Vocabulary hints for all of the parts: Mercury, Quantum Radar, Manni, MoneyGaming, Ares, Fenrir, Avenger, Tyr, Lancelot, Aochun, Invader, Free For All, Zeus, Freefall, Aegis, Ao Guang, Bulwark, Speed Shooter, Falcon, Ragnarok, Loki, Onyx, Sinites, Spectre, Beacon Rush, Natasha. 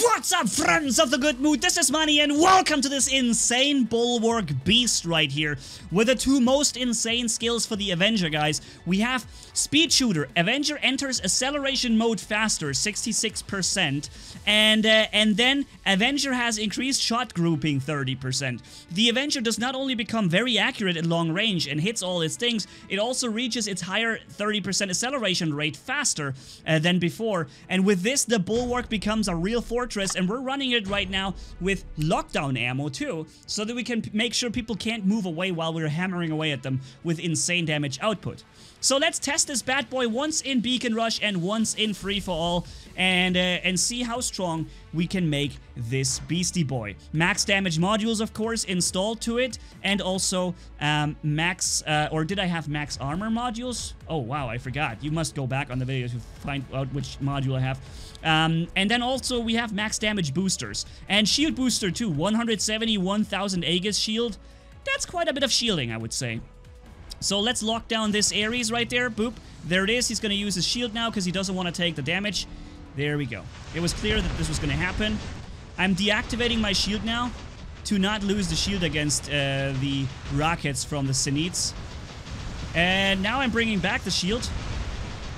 What's up, friends of the good mood? This is Manni and welcome to this insane Bulwark beast right here with the two most insane skills for the Avenger, guys. We have Speed Shooter. Avenger enters acceleration mode faster, 66%, and then Avenger has increased shot grouping, 30%. The Avenger does not only become very accurate at long range and hits all its things, it also reaches its higher 30% acceleration rate faster than before. And with this, the Bulwark becomes a real fortress, and we're running it right now with lockdown ammo too, so that we can make sure people can't move away while we're hammering away at them with insane damage output. So let's test this bad boy once in Beacon Rush and once in Free For All, and see how strong we can make this beastie boy. Max damage modules, of course, installed to it, and also max, or did I have max armor modules? Oh wow, I forgot. You must go back on the video to find out which module I have. And then also we have max damage boosters and shield booster too. 171,000 Aegis shield. That's quite a bit of shielding, I would say. So let's lock down this Ares right there. Boop. There it is. He's going to use his shield now because he doesn't want to take the damage. There we go. It was clear that this was going to happen. I'm deactivating my shield now to not lose the shield against the rockets from the Sinites. And now I'm bringing back the shield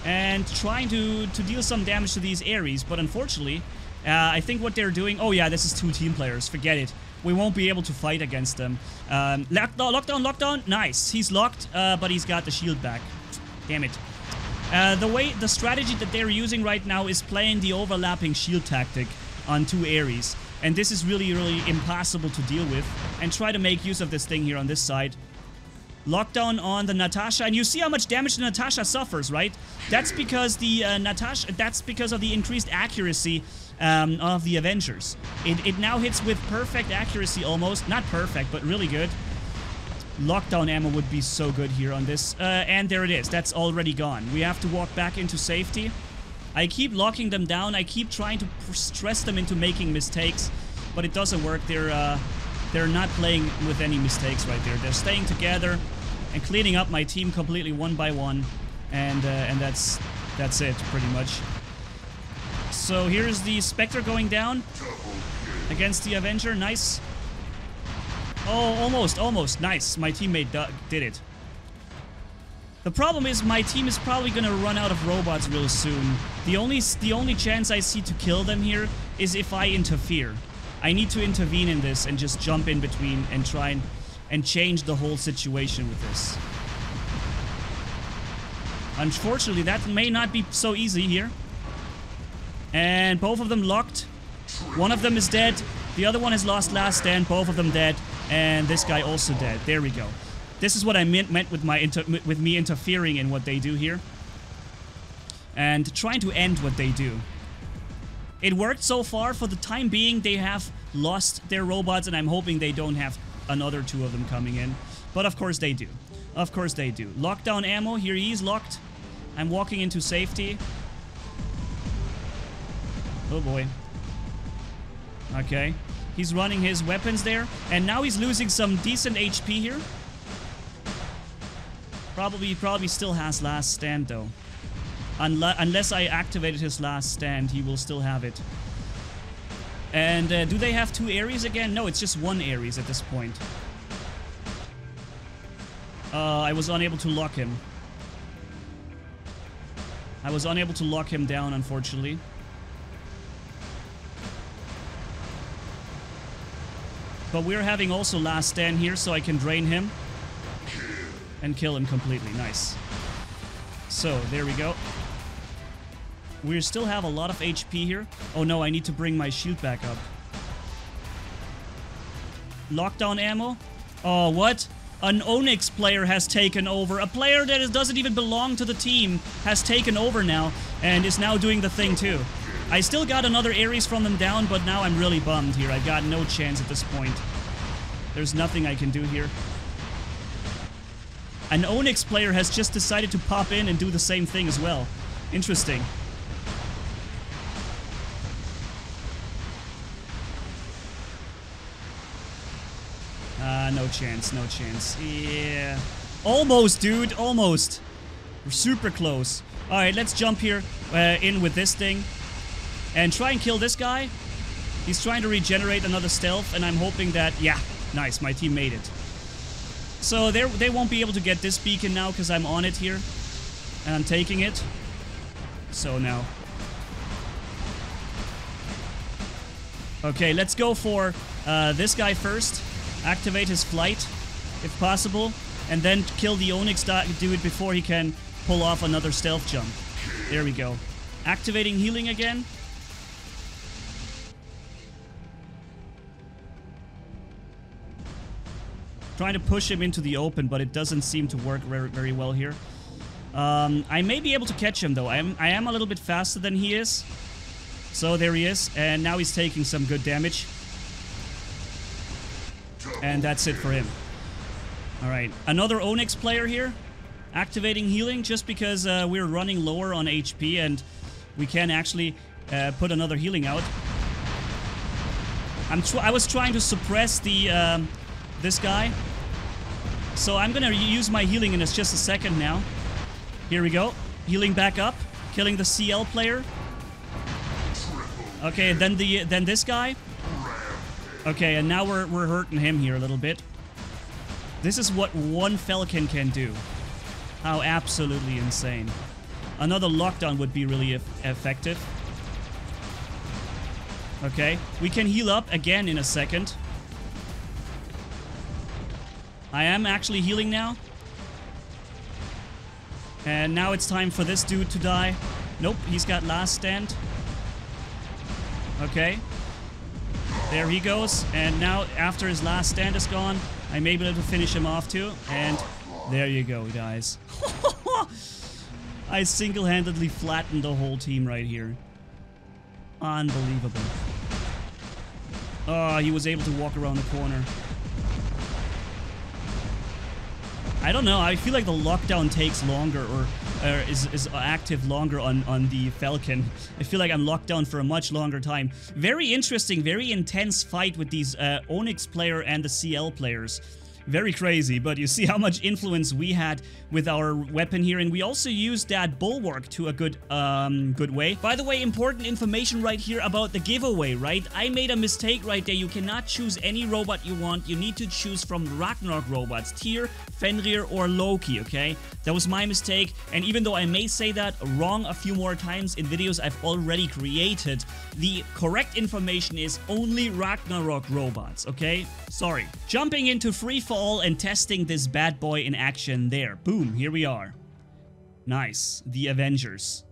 and trying to deal some damage to these Ares. But unfortunately, I think what they're doing... Oh yeah, this is two team players. Forget it. We won't be able to fight against them. Lockdown. Nice. He's locked, but he's got the shield back. Damn it. The strategy that they're using right now is playing the overlapping shield tactic on two Ares. And this is really, really impossible to deal with. And try to make use of this thing here on this side. Lockdown on the Natasha, and you see how much damage the Natasha suffers, right? That's because the That's because of the increased accuracy of the Avengers. It now hits with perfect accuracy almost. Not perfect, but really good. Lockdown ammo would be so good here on this. And there it is. That's already gone. We have to walk back into safety. I keep locking them down. I keep trying to stress them into making mistakes, but it doesn't work. They're not playing with any mistakes right there. They're staying together and cleaning up my team completely one by one, and that's it pretty much. So here's the Spectre going down against the Avenger. Nice. Oh, almost. Nice. My teammate did it. The problem is my team is probably gonna run out of robots real soon. The only chance I see to kill them here is if I interfere. I need to intervene in this and just jump in between and try and change the whole situation with this. Unfortunately, that may not be so easy here. And both of them locked. One of them is dead. The other one has lost last stand. Both of them dead. And this guy also dead. There we go. This is what I meant with me interfering in what they do here. And trying to end what they do. It worked so far. For the time being, they have lost their robots, and I'm hoping they don't have another two of them coming in. But of course they do. Of course they do. Lockdown ammo. Here he is locked. I'm walking into safety. Oh boy. Okay. He's running his weapons there, and now he's losing some decent HP here. Probably still has last stand though. Unless I activated his last stand, he will still have it. And do they have two Ares again? No, it's just one Ares at this point. I was unable to lock him. I was unable to lock him down, unfortunately. But we're having also last stand here, so I can drain him. And kill him completely. Nice. So, there we go. We still have a lot of HP here. Oh no, I need to bring my shield back up. Lockdown ammo. Oh, what? An Onyx player has taken over. A player that doesn't even belong to the team has taken over now and is now doing the thing too. I still got another Ares from them down, but now I'm really bummed here. I got no chance at this point. There's nothing I can do here. An Onyx player has just decided to pop in and do the same thing as well. Interesting. No chance, no chance. Yeah. Almost, dude, almost. We're super close. Alright, let's jump here in with this thing. and try and kill this guy. He's trying to regenerate another stealth, and I'm hoping that... Yeah, nice, my team made it. So they won't be able to get this beacon now because I'm on it here. And I'm taking it. So now... Okay, let's go for this guy first. Activate his flight, if possible. And then kill the Onyx dude before he can pull off another stealth jump. There we go. Activating healing again. Trying to push him into the open, but it doesn't seem to work very well here. I may be able to catch him, though. I am a little bit faster than he is. So there he is, and now he's taking some good damage. And that's it for him. Alright, another Onyx player here. Activating healing, just because we're running lower on HP, and we can actually put another healing out. I was trying to suppress the... this guy. So I'm gonna use my healing in just a second now. Here we go. Healing back up. Killing the CL player. Okay, then this guy. Okay, and now we're hurting him here a little bit. This is what one Falcon can do. How absolutely insane. Another lockdown would be really effective. Okay, we can heal up again in a second. I am actually healing now. And now it's time for this dude to die. Nope, he's got last stand. Okay. There he goes. And now after his last stand is gone, I may be able to finish him off too. And there you go, guys. I single-handedly flattened the whole team right here. Unbelievable. Oh, he was able to walk around the corner. I don't know, I feel like the lockdown takes longer or is active longer on the Falcon. I feel like I'm locked down for a much longer time. Very interesting, very intense fight with these Onyx player and the CL players. Very crazy, but you see how much influence we had with our weapon here, and we also used that Bulwark to a good way. By the way, important information right here about the giveaway, right? I made a mistake right there. You cannot choose any robot you want. You need to choose from Ragnarok robots, Tyr, Fenrir, or Loki, okay? That was my mistake, and even though I may say that wrong a few more times in videos I've already created, the correct information is only Ragnarok robots, okay? Sorry. Jumping into Freefall and testing this bad boy in action there. Boom, here we are. Nice. The Avengers.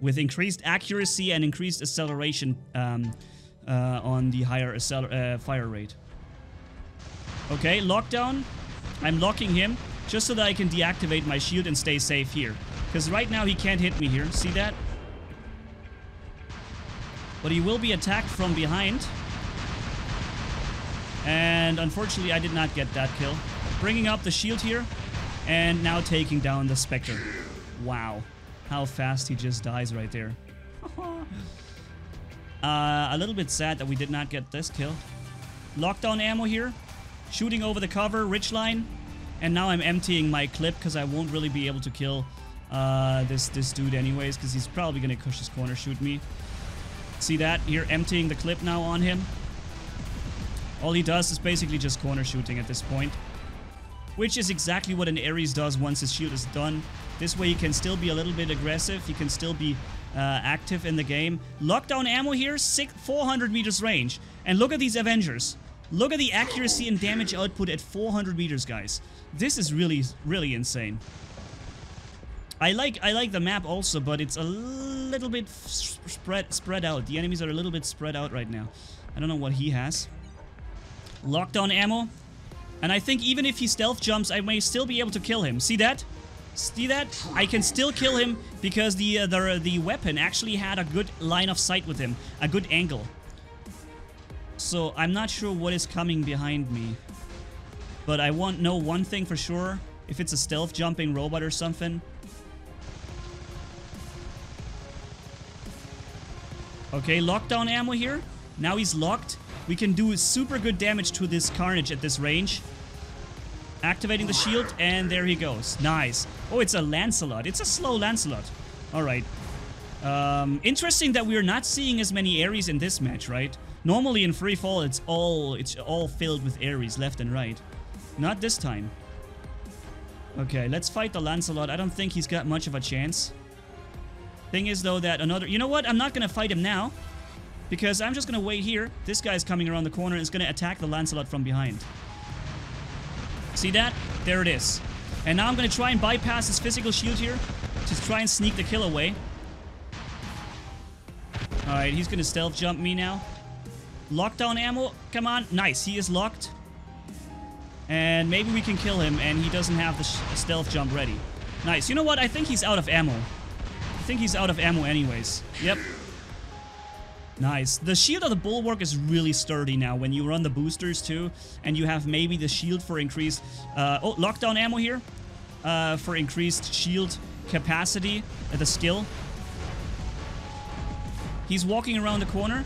With increased accuracy and increased acceleration on the higher fire rate. Okay, lockdown. I'm locking him just so that I can deactivate my shield and stay safe here. Because right now he can't hit me here. See that? But he will be attacked from behind. And unfortunately, I did not get that kill. Bringing up the shield here. And now taking down the Spectre. Wow. How fast he just dies right there. A little bit sad that we did not get this kill. Lockdown ammo here. Shooting over the cover, ridgeline. And now I'm emptying my clip because I won't really be able to kill this dude anyways. Because he's probably going to push his corner, shoot me. See that? Here, emptying the clip now on him. All he does is basically just corner shooting at this point. Which is exactly what an Ares does once his shield is done. This way he can still be a little bit aggressive. He can still be active in the game. Lockdown ammo here, 400 meters range. And look at these Avengers. Look at the accuracy and damage output at 400 meters, guys. This is really, really insane. I like the map also, but it's a little bit spread out. The enemies are a little bit spread out right now. I don't know what he has. Lockdown ammo. And I think even if he stealth jumps, I may still be able to kill him. See that? See that? I can still kill him because the weapon actually had a good line of sight with him. A good angle. So I'm not sure what is coming behind me. But I want to know one thing for sure. If it's a stealth jumping robot or something. Okay, lockdown ammo here. Now he's locked. We can do super good damage to this Carnage at this range. Activating the shield, and there he goes. Nice. Oh, it's a Lancelot. It's a slow Lancelot. Alright. Interesting that we're not seeing as many Ares in this match, right? Normally in Free Fall, it's all filled with Ares left and right. Not this time. Okay, let's fight the Lancelot. I don't think he's got much of a chance. Thing is, though, that another... You know what? I'm not going to fight him now, because I'm just going to wait here. This guy's coming around the corner and is going to attack the Lancelot from behind. See that? There it is. And now I'm going to try and bypass his physical shield here to try and sneak the kill away. Alright, he's going to stealth jump me now. Lockdown ammo. Come on. Nice. He is locked. And maybe we can kill him, and he doesn't have the stealth jump ready. Nice. You know what? I think he's out of ammo. I think he's out of ammo anyways. Yep. Nice. The shield of the Bulwark is really sturdy now when you run the boosters too, and you have maybe the shield for increased... oh, lockdown ammo here. For increased shield capacity at the skill. He's walking around the corner.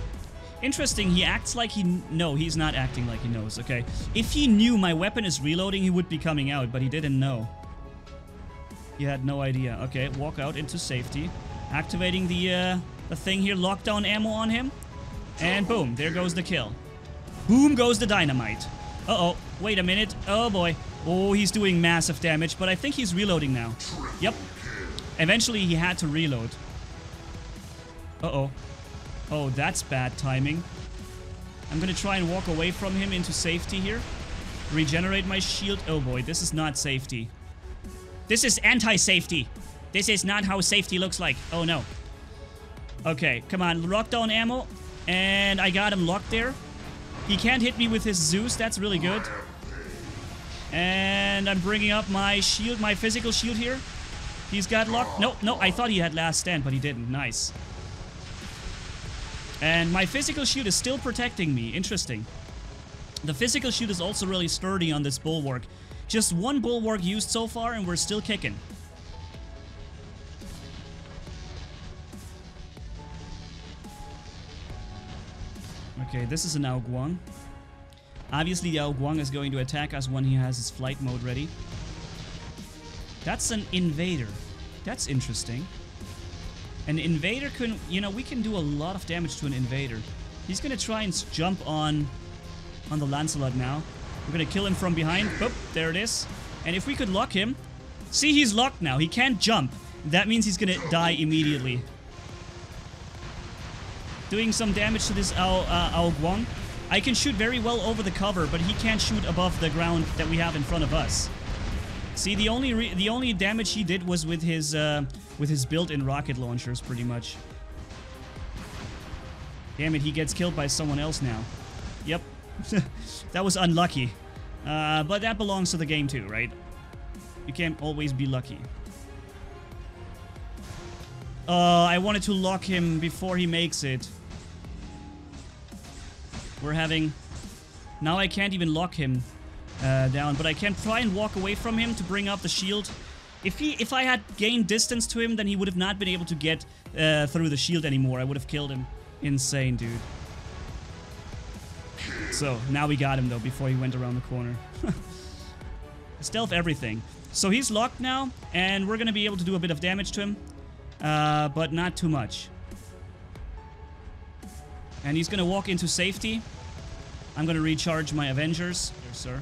Interesting, he acts like he... No, he's not acting like he knows, okay. If he knew my weapon is reloading, he would be coming out, but he didn't know. He had no idea. Okay, walk out into safety. Activating the thing here, lockdown ammo on him. And boom, there goes the kill. Boom goes the dynamite. Uh-oh, wait a minute. Oh boy. Oh, he's doing massive damage, but I think he's reloading now. Yep. Eventually he had to reload. Uh-oh. Oh, that's bad timing. I'm gonna try and walk away from him into safety here. Regenerate my shield. Oh boy, this is not safety. This is anti-safety. This is not how safety looks like. Oh no. Okay, come on. Lockdown ammo. And I got him locked there. He can't hit me with his Zeus. That's really good. And I'm bringing up my shield, my physical shield here. He's got locked. No, no, I thought he had last stand, but he didn't. Nice. And my physical shield is still protecting me. Interesting. The physical shield is also really sturdy on this Bulwark. Just one Bulwark used so far and we're still kicking. Okay, this is an Ao Guang. Obviously the Ao Guang is going to attack us when he has his flight mode ready. That's an Invader. That's interesting. An Invader can, you know, we can do a lot of damage to an Invader. He's gonna try and jump on the Lancelot now. We're gonna kill him from behind. Boop, there it is. And if we could lock him... See, he's locked now. He can't jump. That means he's gonna die immediately. Doing some damage to this Ao Guang. I can shoot very well over the cover, but he can't shoot above the ground that we have in front of us. See, the only damage he did was with his built-in rocket launchers, pretty much. Damn it, he gets killed by someone else now. Yep, that was unlucky. But that belongs to the game too, right? You can't always be lucky. I wanted to lock him before he makes it. We're having... Now I can't even lock him. Down, but I can try and walk away from him to bring up the shield. If I had gained distance to him, then he would have not been able to get through the shield anymore. I would have killed him. Insane, dude. So, now we got him, though, before he went around the corner. Stealth everything. So he's locked now, and we're gonna be able to do a bit of damage to him. But not too much. And he's gonna walk into safety. I'm gonna recharge my Avengers. Here, sir.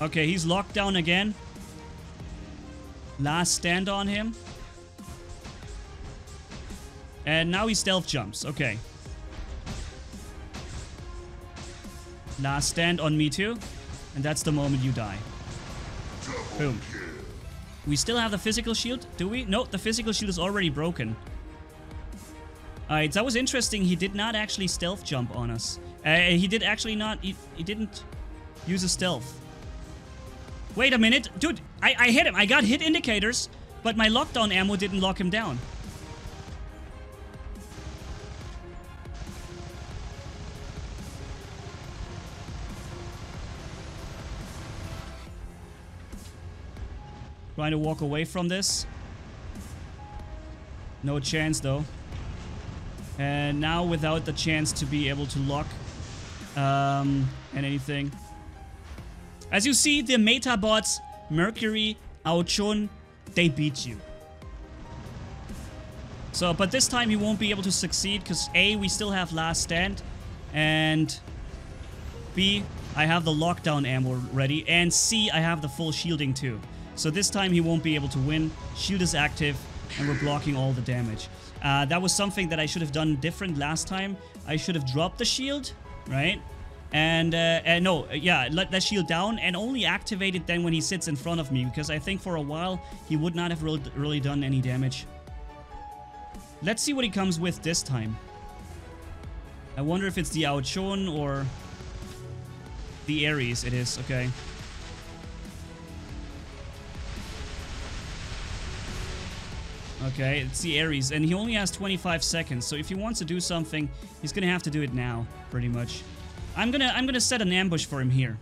Okay, he's locked down again. Last stand on him. And now he stealth jumps. Okay. Last stand on me too. And that's the moment you die. Boom. We still have the physical shield, do we? No, the physical shield is already broken. Alright, that was interesting. He did not actually stealth jump on us. He did actually not... He didn't use a stealth. Wait a minute. Dude, I hit him. I got hit indicators, but my lockdown ammo didn't lock him down. Trying to walk away from this. No chance, though. And now without the chance to be able to lock and anything. As you see, the meta bots, Mercury, Aochun, they beat you. So, but this time you won't be able to succeed because A, we still have last stand, and B, I have the lockdown ammo ready, and C, I have the full shielding too. So this time he won't be able to win. Shield is active and we're blocking all the damage. That was something that I should have done different last time. I should have dropped the shield, right? And no, yeah, let that shield down and only activate it then when he sits in front of me, because I think for a while he would not have really done any damage. Let's see what he comes with this time. I wonder if it's the Aochun or the Ares. It is, okay. Okay, it's the Ares, and he only has 25 seconds, so if he wants to do something, he's gonna have to do it now, pretty much. I'm gonna set an ambush for him here.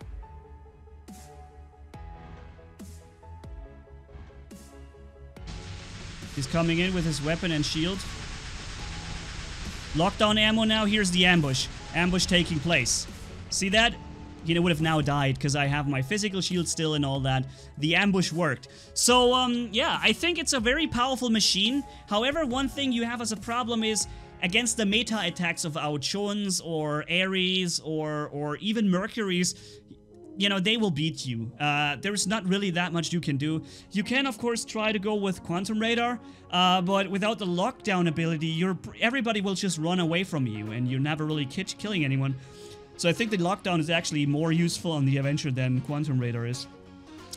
He's coming in with his weapon and shield. Lockdown ammo now, here's the ambush. Ambush taking place. See that? You know, would have now died because I have my physical shield still and all that. The ambush worked. So, yeah, I think it's a very powerful machine. However, one thing you have as a problem is against the meta attacks of Aochun's or Ares or even Mercury's, you know, they will beat you. There's not really that much you can do. You can, of course, try to go with Quantum Radar, but without the lockdown ability, everybody will just run away from you and you're never really killing anyone. So I think the lockdown is actually more useful on the Avenger than Quantum Radar is.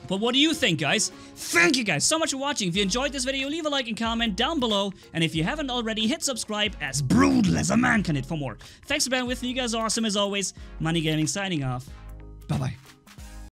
But what do you think, guys? Thank you guys so much for watching. If you enjoyed this video, leave a like and comment down below. And if you haven't already, hit subscribe, as brutal as a man can hit, for more. Thanks for being with me. You guys are awesome as always. MoneyGaming signing off. Bye-bye.